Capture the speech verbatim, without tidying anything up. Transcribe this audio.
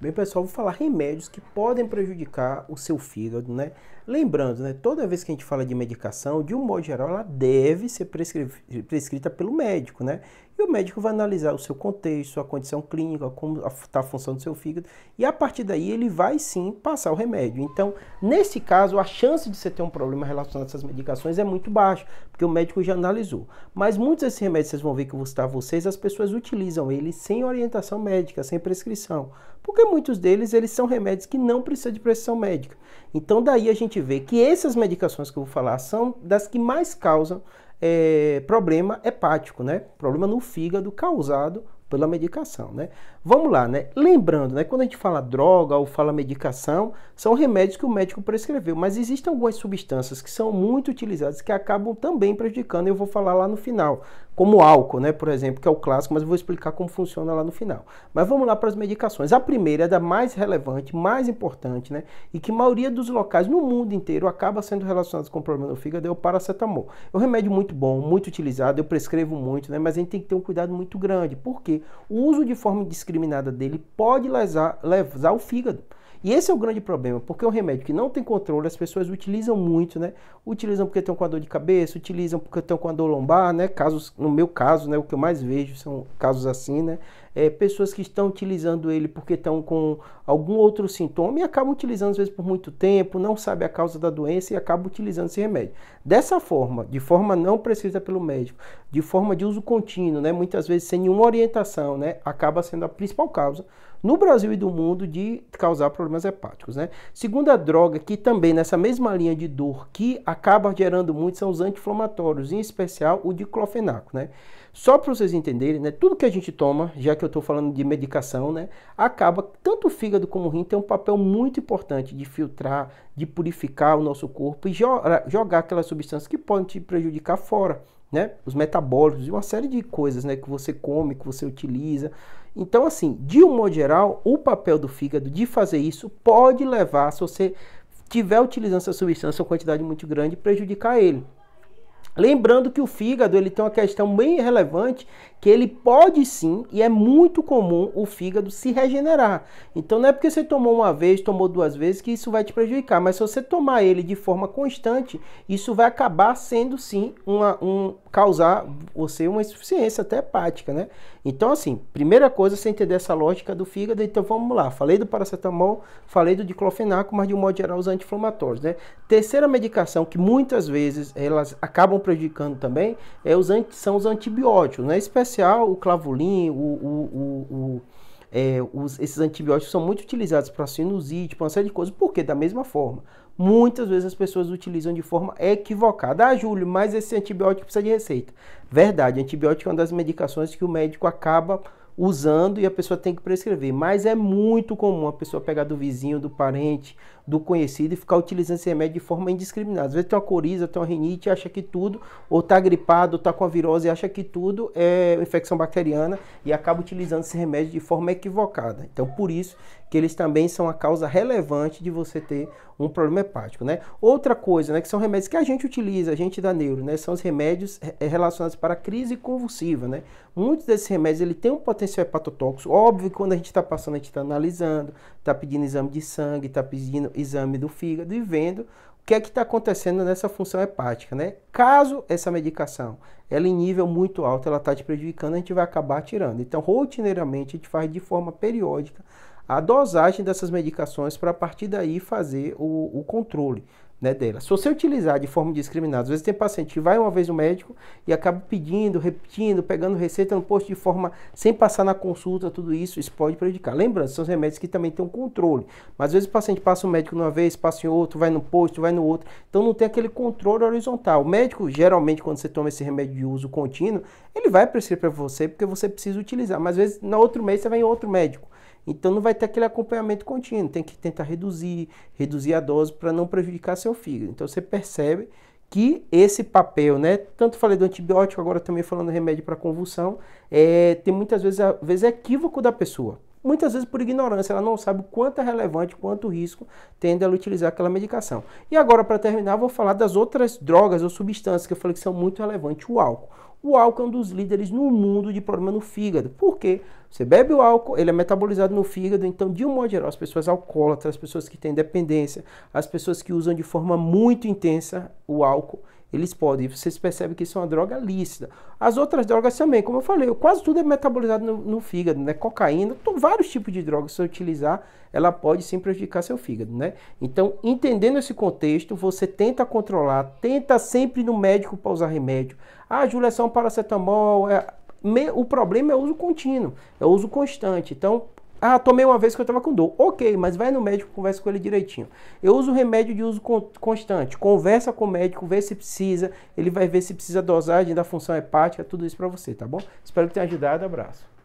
Bem, pessoal, vou falar remédios que podem prejudicar o seu fígado, né? Lembrando, né, toda vez que a gente fala de medicação, de um modo geral, ela deve ser prescrita pelo médico, né? E o médico vai analisar o seu contexto, sua condição clínica, como está a função do seu fígado, e a partir daí ele vai sim passar o remédio. Então, nesse caso, a chance de você ter um problema relacionado a essas medicações é muito baixa, porque o médico já analisou. Mas muitos desses remédios, vocês vão ver que eu vou citar a vocês, as pessoas utilizam eles sem orientação médica, sem prescrição, porque muitos deles, eles são remédios que não precisam de prescrição médica. Então, daí a gente vê que essas medicações que eu vou falar são das que mais causam É, problema hepático, né? Problema no fígado causado pela medicação, né? Vamos lá, né? Lembrando, né? Quando a gente fala droga ou fala medicação, são remédios que o médico prescreveu, mas existem algumas substâncias que são muito utilizadas que acabam também prejudicando, eu vou falar lá no final, como álcool, né? Por exemplo, que é o clássico, mas eu vou explicar como funciona lá no final. Mas vamos lá para as medicações. A primeira é da mais relevante, mais importante, né? E que a maioria dos locais no mundo inteiro acaba sendo relacionados com o problema do fígado, é o paracetamol. É um remédio muito bom, muito utilizado, eu prescrevo muito, né? Mas a gente tem que ter um cuidado muito grande, porque o uso de forma indiscriminada dele pode lesar, lesar o fígado. E esse é o grande problema, porque é um remédio que não tem controle, as pessoas utilizam muito, né? Utilizam porque estão com a dor de cabeça, utilizam porque estão com a dor lombar, né? Casos, no meu caso, né? O que eu mais vejo são casos assim, né? É, pessoas que estão utilizando ele porque estão com algum outro sintoma e acabam utilizando às vezes por muito tempo, não sabe a causa da doença e acabam utilizando esse remédio. Dessa forma, de forma não prescrita pelo médico, de forma de uso contínuo, né? Muitas vezes sem nenhuma orientação, né? Acaba sendo a principal causa no Brasil e do mundo de causar problemas hepáticos, né? Segunda droga que também nessa mesma linha de dor que acaba gerando muito são os anti-inflamatórios, em especial o diclofenaco, né? Só para vocês entenderem, né? Tudo que a gente toma, já que eu estou falando de medicação, né? Acaba, tanto o fígado como o rim tem um papel muito importante de filtrar, de purificar o nosso corpo e jogar, jogar aquelas substâncias que podem te prejudicar fora, né? Os metabólicos e uma série de coisas, né? Que você come, que você utiliza. Então, assim, de um modo geral, o papel do fígado de fazer isso pode levar, se você estiver utilizando essa substância, uma quantidade muito grande, prejudicar ele. Lembrando que o fígado, ele tem uma questão bem relevante, que ele pode sim, e é muito comum, o fígado se regenerar. Então não é porque você tomou uma vez, tomou duas vezes, que isso vai te prejudicar. Mas se você tomar ele de forma constante, isso vai acabar sendo sim, uma, um, causar você uma insuficiência até hepática, né? Então assim, primeira coisa, você entender essa lógica do fígado. Então vamos lá, falei do paracetamol, falei do diclofenaco, mas de um modo geral os anti-inflamatórios, né? Terceira medicação que muitas vezes elas acabam prejudicando também é os anti, são os antibióticos, né? Em especial o clavulin, o, o, o, o, é, os, esses antibióticos são muito utilizados para sinusite, para uma série de coisas, porque da mesma forma, muitas vezes as pessoas utilizam de forma equivocada. Ah, Júlio, mas esse antibiótico precisa de receita. Verdade, antibiótico é uma das medicações que o médico acaba usando e a pessoa tem que prescrever, mas é muito comum a pessoa pegar do vizinho, do parente, do conhecido e ficar utilizando esse remédio de forma indiscriminada. Às vezes tem uma coriza, tem uma rinite, acha que tudo, ou tá gripado, ou tá com a virose, acha que tudo é infecção bacteriana e acaba utilizando esse remédio de forma equivocada. Então, por isso que eles também são a causa relevante de você ter um problema hepático, né? Outra coisa, né, que são remédios que a gente utiliza, a gente da neuro, né? São os remédios relacionados para a crise convulsiva, né? Muitos desses remédios, ele tem um potencial é hepatotóxico. Óbvio que quando a gente está passando, a gente está analisando, está pedindo exame de sangue, está pedindo exame do fígado e vendo o que é que está acontecendo nessa função hepática, né? Caso essa medicação, ela em nível muito alto, ela está te prejudicando, a gente vai acabar tirando. Então, rotineiramente, a gente faz de forma periódica a dosagem dessas medicações para a partir daí fazer o, o controle, né, dela. Se você utilizar de forma indiscriminada, às vezes tem paciente que vai uma vez no médico e acaba pedindo, repetindo, pegando receita no posto de forma sem passar na consulta, tudo isso, isso pode prejudicar. Lembrando, são os remédios que também tem um controle, mas às vezes o paciente passa um médico numa vez, passa em outro, vai no posto, vai no outro, então não tem aquele controle horizontal. O médico, geralmente, quando você toma esse remédio de uso contínuo, ele vai prescrever para você porque você precisa utilizar, mas às vezes no outro mês você vai em outro médico. Então não vai ter aquele acompanhamento contínuo, tem que tentar reduzir, reduzir a dose para não prejudicar seu fígado. Então você percebe que esse papel, né, tanto falei do antibiótico, agora também falando do remédio para convulsão, é, tem muitas vezes, às vezes é equívoco da pessoa. Muitas vezes por ignorância, ela não sabe o quanto é relevante, quanto risco tendo ela utilizar aquela medicação. E agora, para terminar, vou falar das outras drogas ou substâncias que eu falei que são muito relevantes, o álcool. O álcool é um dos líderes no mundo de problema no fígado. Por quê? Você bebe o álcool, ele é metabolizado no fígado, então de um modo geral, as pessoas alcoólatras, as pessoas que têm dependência, as pessoas que usam de forma muito intensa o álcool, eles podem. Vocês percebem que isso é uma droga lícita. As outras drogas também, como eu falei, quase tudo é metabolizado no, no fígado, né? Cocaína, vários tipos de drogas, se utilizar, ela pode sim prejudicar seu fígado, né? Então, entendendo esse contexto, você tenta controlar, tenta sempre ir no médico para usar remédio. Ah, Júlia, é só um paracetamol, é... o problema é o uso contínuo, é o uso constante. Então, ah, tomei uma vez que eu estava com dor. Ok, mas vai no médico, conversa com ele direitinho. Eu uso remédio de uso constante. Conversa com o médico, vê se precisa. Ele vai ver se precisa dosagem da função hepática, tudo isso para você, tá bom? Espero que tenha ajudado. Abraço.